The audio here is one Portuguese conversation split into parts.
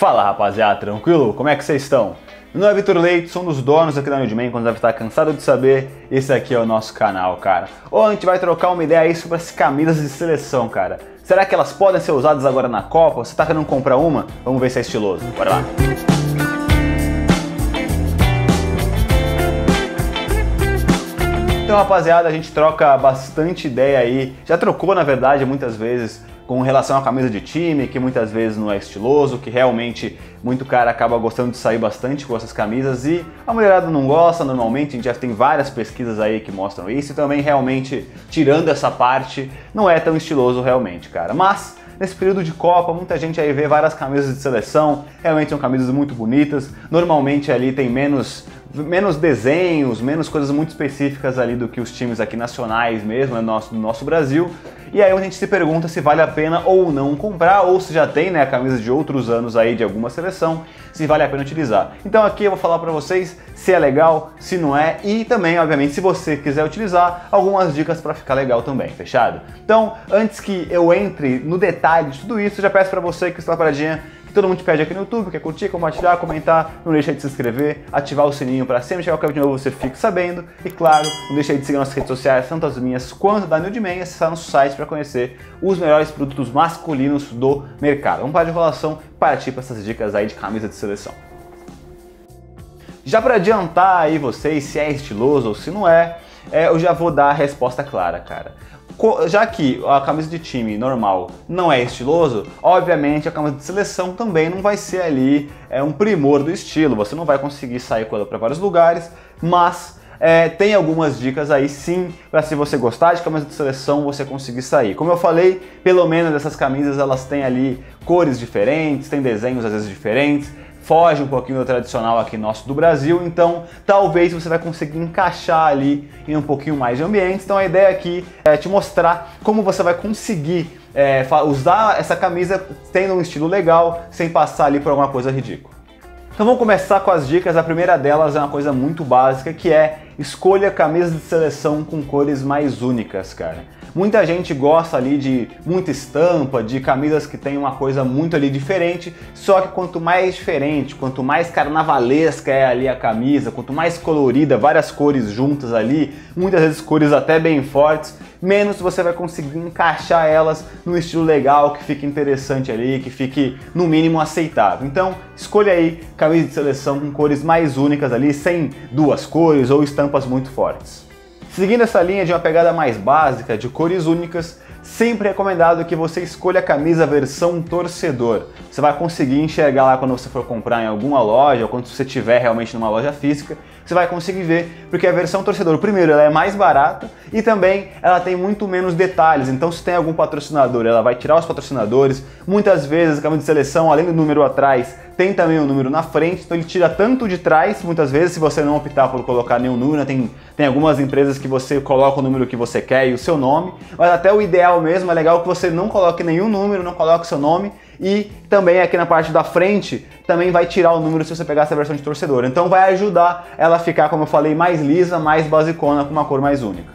Fala rapaziada, tranquilo? Como é que vocês estão? Meu nome é Vitor Leite, sou um dos donos aqui da New Old Man, quando deve estar cansado de saber, esse aqui é o nosso canal, cara. Ou a gente vai trocar uma ideia aí sobre as camisas de seleção, cara. Será que elas podem ser usadas agora na Copa? Você tá querendo comprar uma? Vamos ver se é estiloso, bora lá! Então rapaziada, a gente troca bastante ideia aí, já trocou na verdade muitas vezes, com relação à camisa de time, que muitas vezes não é estiloso, que realmente muito cara acaba gostando de sair bastante com essas camisas e a mulherada não gosta normalmente, a gente já tem várias pesquisas aí que mostram isso e também realmente, tirando essa parte, não é tão estiloso realmente, cara. Mas, nesse período de Copa, muita gente aí vê várias camisas de seleção, realmente são camisas muito bonitas, normalmente ali tem menos desenhos, menos coisas muito específicas ali do que os times aqui nacionais mesmo, né, do nosso Brasil. E aí a gente se pergunta se vale a pena ou não comprar, ou se já tem, né, a camisa de outros anos aí de alguma seleção, se vale a pena utilizar. Então aqui eu vou falar pra vocês se é legal, se não é, e também, obviamente, se você quiser utilizar, algumas dicas pra ficar legal também, fechado? Então, antes que eu entre no detalhe de tudo isso, já peço pra você que está paradinha, que todo mundo pede aqui no YouTube, que é curtir, compartilhar, comentar, não deixa de se inscrever, ativar o sininho para sempre chegar o canal de novo, você fique sabendo. E claro, não deixa de seguir nossas redes sociais, tanto as minhas quanto da New Old Man, e acessar nosso site para conhecer os melhores produtos masculinos do mercado. Vamos para a enrolação, partir para essas dicas aí de camisa de seleção. Já para adiantar aí vocês se é estiloso ou se não é, eu já vou dar a resposta clara, cara. Já que a camisa de time normal não é estiloso, obviamente a camisa de seleção também não vai ser ali um primor do estilo, você não vai conseguir sair com ela para vários lugares, mas tem algumas dicas aí sim, para se você gostar de camisa de seleção, você conseguir sair. Como eu falei, pelo menos essas camisas elas têm ali cores diferentes, têm desenhos às vezes diferentes, foge um pouquinho do tradicional aqui nosso do Brasil, então talvez você vai conseguir encaixar ali em um pouquinho mais de ambientes. Então a ideia aqui é te mostrar como você vai conseguir usar essa camisa tendo um estilo legal, sem passar ali por alguma coisa ridícula. Então vamos começar com as dicas. A primeira delas é uma coisa muito básica, que é escolha camisas de seleção com cores mais únicas, cara. Muita gente gosta ali de muita estampa, de camisas que tem uma coisa muito ali diferente, só que quanto mais diferente, quanto mais carnavalesca é ali a camisa, quanto mais colorida, várias cores juntas ali, muitas vezes cores até bem fortes, menos você vai conseguir encaixar elas num estilo legal, que fique interessante ali, que fique no mínimo aceitável. Então escolha aí camisa de seleção com cores mais únicas ali, sem duas cores ou estampas muito fortes. Seguindo essa linha de uma pegada mais básica, de cores únicas, sempre recomendado que você escolha a camisa versão torcedor. Você vai conseguir enxergar lá quando você for comprar em alguma loja, ou quando você estiver realmente numa loja física, você vai conseguir ver, porque a versão torcedor, primeiro, ela é mais barata e também ela tem muito menos detalhes. Então se tem algum patrocinador, ela vai tirar os patrocinadores. Muitas vezes a camisa de seleção, além do número atrás, tem também um número na frente, então ele tira tanto de trás, muitas vezes, se você não optar por colocar nenhum número, né? Tem algumas empresas que você coloca o número que você quer e o seu nome, mas até o ideal mesmo, é legal que você não coloque nenhum número, não coloque seu nome, e também aqui na parte da frente, também vai tirar o número se você pegar essa versão de torcedor. Então vai ajudar ela a ficar, como eu falei, mais lisa, mais basicona, com uma cor mais única.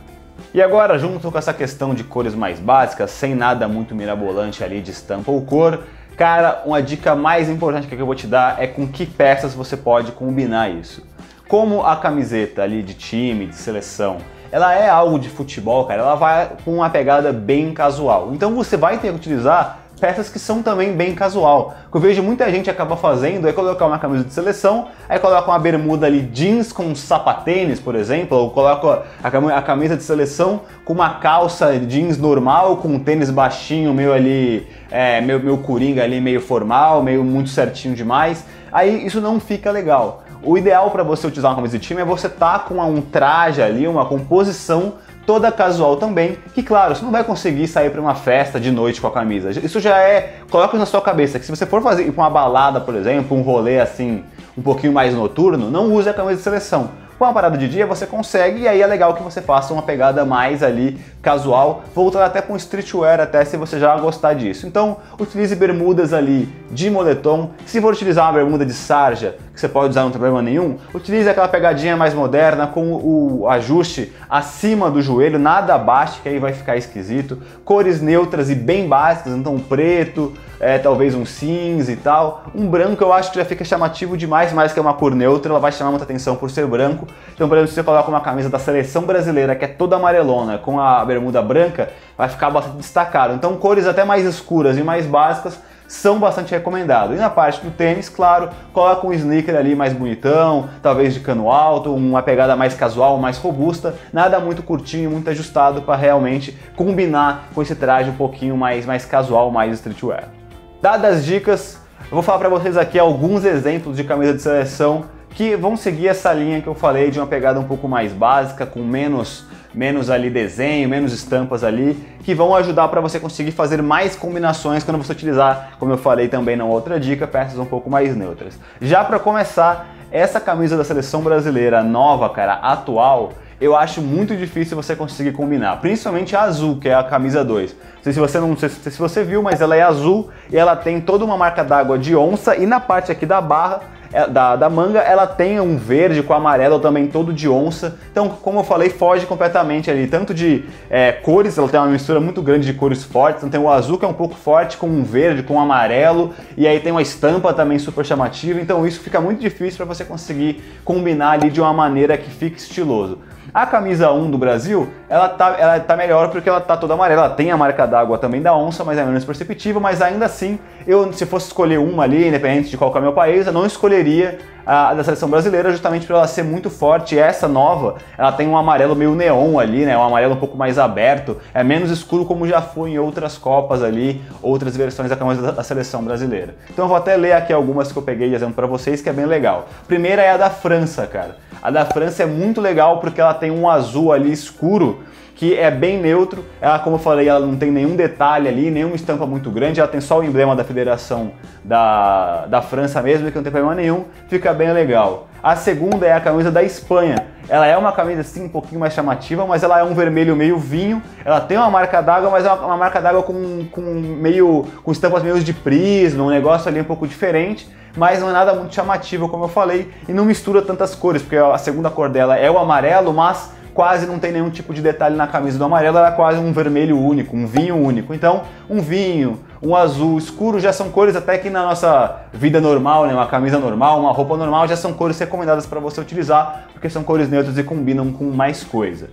E agora, junto com essa questão de cores mais básicas, sem nada muito mirabolante ali de estampa ou cor, cara, uma dica mais importante que eu vou te dar é com que peças você pode combinar isso. Como a camiseta ali de time, de seleção, ela é algo de futebol, cara, ela vai com uma pegada bem casual. Então você vai ter que utilizar peças que são também bem casual. O que eu vejo muita gente acaba fazendo é colocar uma camisa de seleção, aí coloca uma bermuda ali jeans com sapatênis, por exemplo, ou coloca a camisa de seleção com uma calça jeans normal, com um tênis baixinho, meio ali, meu coringa ali, meio formal, meio muito certinho demais. Aí isso não fica legal. O ideal para você utilizar uma camisa de time é você tá com um traje ali, uma composição toda casual também, que claro, você não vai conseguir sair para uma festa de noite com a camisa. Isso já é, coloca na sua cabeça, que se você for fazer ir pra uma balada, por exemplo, um rolê assim, um pouquinho mais noturno, não use a camisa de seleção. Com uma parada de dia você consegue, e aí é legal que você faça uma pegada mais ali casual, voltando até com streetwear, até se você já gostar disso. Então utilize bermudas ali de moletom, se for utilizar uma bermuda de sarja, que você pode usar, não tem problema nenhum, utilize aquela pegadinha mais moderna com o ajuste acima do joelho, nada abaixo, que aí vai ficar esquisito. Cores neutras e bem básicas, então preto, talvez um cinza e tal. Um branco eu acho que já fica chamativo demais, mais que é uma cor neutra, ela vai chamar muita atenção por ser branco. Então, por exemplo, se você coloca uma camisa da seleção brasileira, que é toda amarelona, com a bermuda branca, vai ficar bastante destacado. Então, cores até mais escuras e mais básicas são bastante recomendados. E na parte do tênis, claro, coloca um sneaker ali mais bonitão, talvez de cano alto, uma pegada mais casual, mais robusta, nada muito curtinho, muito ajustado para realmente combinar com esse traje um pouquinho mais casual, mais streetwear. Dadas as dicas, eu vou falar para vocês aqui alguns exemplos de camisa de seleção que vão seguir essa linha que eu falei de uma pegada um pouco mais básica, com menos ali desenho, menos estampas ali, que vão ajudar para você conseguir fazer mais combinações quando você utilizar, como eu falei também na outra dica, peças um pouco mais neutras. Já para começar, essa camisa da seleção brasileira nova, cara, atual, eu acho muito difícil você conseguir combinar, principalmente a azul, que é a camisa 2. Não sei se você viu, mas ela é azul e ela tem toda uma marca d'água de onça, e na parte aqui da barra da manga ela tem um verde com amarelo também todo de onça. Então, como eu falei, foge completamente ali, tanto de cores, ela tem uma mistura muito grande de cores fortes. Então tem o azul, que é um pouco forte, com um verde, com um amarelo, e aí tem uma estampa também super chamativa. Então isso fica muito difícil para você conseguir combinar ali de uma maneira que fique estiloso. A camisa 1 do Brasil, ela tá melhor porque ela tá toda amarela, ela tem a marca d'água também da onça, mas é menos perceptível, mas ainda assim, eu, se fosse escolher uma ali, independente de qual que é o meu país, eu não escolheria a da seleção brasileira, justamente por ela ser muito forte. Essa nova, ela tem um amarelo meio neon ali, né, um amarelo um pouco mais aberto, é menos escuro como já foi em outras copas ali, outras versões da camisa da seleção brasileira. Então eu vou até ler aqui algumas que eu peguei de exemplo pra vocês, que é bem legal. Primeira é a da França, cara. A da França é muito legal porque ela tem um azul ali escuro que é bem neutro. Ela, como eu falei, ela não tem nenhum detalhe ali, nenhuma estampa muito grande, ela tem só o emblema da Federação da França mesmo, que não tem problema nenhum, fica bem legal. A segunda é a camisa da Espanha. Ela é uma camisa assim um pouquinho mais chamativa, mas ela é um vermelho meio vinho, ela tem uma marca d'água, mas é uma marca d'água com estampas meio de prisma, um negócio ali um pouco diferente, mas não é nada muito chamativo, como eu falei, e não mistura tantas cores, porque a segunda cor dela é o amarelo, mas quase não tem nenhum tipo de detalhe na camisa do amarelo, ela é quase um vermelho único, um vinho único. Então, um vinho, um azul escuro já são cores até que na nossa vida normal, né, uma camisa normal, uma roupa normal, já são cores recomendadas para você utilizar, porque são cores neutras e combinam com mais coisa.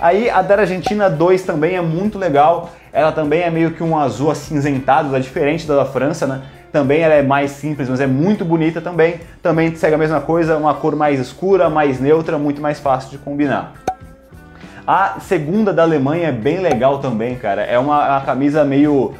Aí a da Argentina 2 também é muito legal, ela também é meio que um azul acinzentado, é diferente da França, né? Também ela é mais simples, mas é muito bonita também. Também segue a mesma coisa, uma cor mais escura, mais neutra, muito mais fácil de combinar. A segunda da Alemanha é bem legal também, cara. É uma camisa meio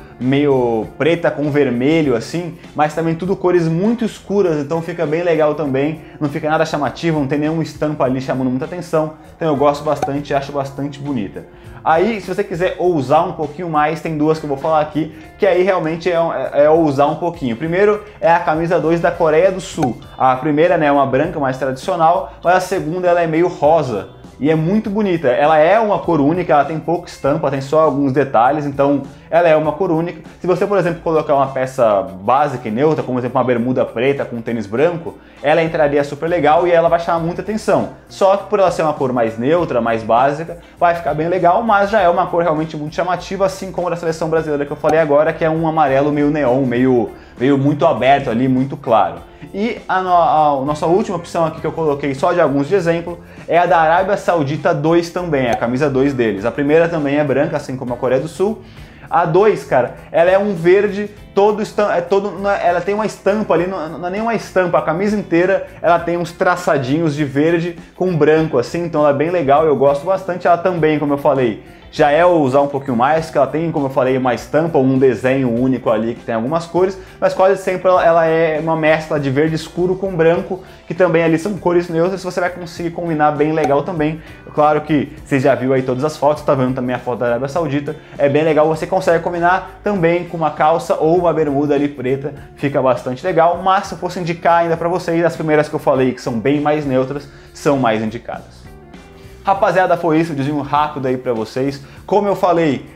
preta com vermelho, assim, mas também tudo cores muito escuras, então fica bem legal também. Não fica nada chamativo, não tem nenhuma estampa ali chamando muita atenção. Então eu gosto bastante, acho bastante bonita. Aí, se você quiser ousar um pouquinho mais, tem duas que eu vou falar aqui, que aí realmente é ousar um pouquinho. Primeiro é a camisa 2 da Coreia do Sul. A primeira, né, é uma branca, mais tradicional, mas a segunda ela é meio rosa e é muito bonita. Ela é uma cor única, ela tem pouca estampa, tem só alguns detalhes, então ela é uma cor única. Se você, por exemplo, colocar uma peça básica e neutra, como por exemplo uma bermuda preta com um tênis branco, ela entraria super legal e ela vai chamar muita atenção. Só que por ela ser uma cor mais neutra, mais básica, vai ficar bem legal, mas já é uma cor realmente muito chamativa, assim como a da seleção brasileira que eu falei agora, que é um amarelo meio neon, meio muito aberto ali, muito claro. E a nossa última opção aqui, que eu coloquei só de alguns de exemplo, é a da Arábia Saudita 2 também, a camisa 2 deles. A primeira também é branca, assim como a Coreia do Sul. A 2, cara, ela é um verde ela tem uma estampa ali, não é nenhuma estampa, a camisa inteira ela tem uns traçadinhos de verde com branco, assim, então ela é bem legal, eu gosto bastante. Ela também, como eu falei, já é ousar um pouquinho mais, que ela tem, como eu falei, uma estampa, um desenho único ali que tem algumas cores, mas quase sempre ela é uma mescla de verde escuro com branco, que também ali são cores neutras, você vai conseguir combinar bem legal também. Claro que você já viu aí todas as fotos, tá vendo também a foto da Arábia Saudita, é bem legal, você consegue combinar também com uma calça ou uma bermuda ali preta, fica bastante legal, mas se eu fosse indicar ainda pra vocês, as primeiras que eu falei, que são bem mais neutras, são mais indicadas. Rapaziada, foi isso, eu desenho rápido aí pra vocês. Como eu falei,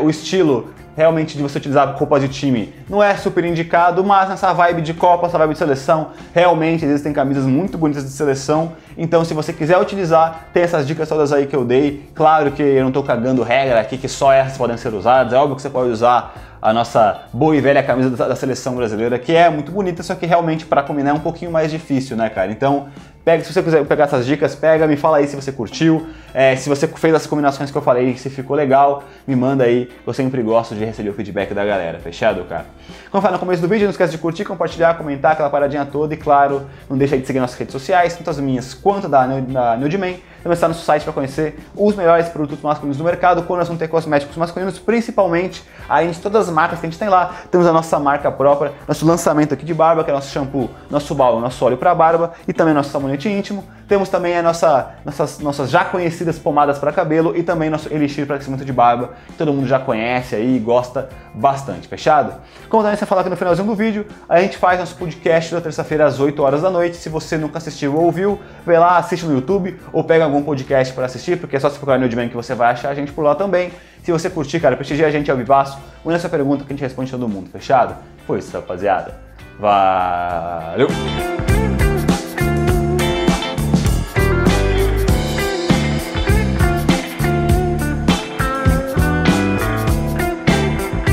o estilo realmente de você utilizar roupas de time não é super indicado, mas nessa vibe de Copa, essa vibe de seleção, realmente existem camisas muito bonitas de seleção. Então se você quiser utilizar, tem essas dicas todas aí que eu dei. Claro que eu não tô cagando regra aqui que só essas podem ser usadas, é óbvio que você pode usar a nossa boa e velha camisa da seleção brasileira, que é muito bonita, só que realmente para combinar é um pouquinho mais difícil, né, cara? Então, pega, se você quiser pegar essas dicas, pega, me fala aí se você curtiu, se você fez as combinações que eu falei, se ficou legal, me manda aí, eu sempre gosto de receber o feedback da galera, fechado, cara? Como eu falei no começo do vídeo, não esquece de curtir, compartilhar, comentar, aquela paradinha toda, e claro, não deixa aí de seguir nossas redes sociais, tanto as minhas quanto da New Old Man. Também está no nosso site para conhecer os melhores produtos masculinos do mercado, quando nós vamos ter cosméticos masculinos, principalmente aí de todas as marcas que a gente tem lá. Temos a nossa marca própria, nosso lançamento aqui de barba, que é nosso shampoo, nosso balão, nosso óleo para barba e também nosso sabonete íntimo. Temos também a nossas já conhecidas pomadas para cabelo e também nosso elixir para crescimento de barba, que todo mundo já conhece aí e gosta bastante, fechado? Como também você falou aqui no finalzinho do vídeo, a gente faz nosso podcast toda terça-feira às 8 horas da noite. Se você nunca assistiu ou ouviu, vai lá, assiste no YouTube ou pega algum podcast para assistir, porque é só se procurar no New Old Man que você vai achar a gente por lá também. Se você curtir, cara, prestigia a gente ao vivaço, manda essa pergunta que a gente responde todo mundo, fechado? Foi isso, rapaziada. Valeu!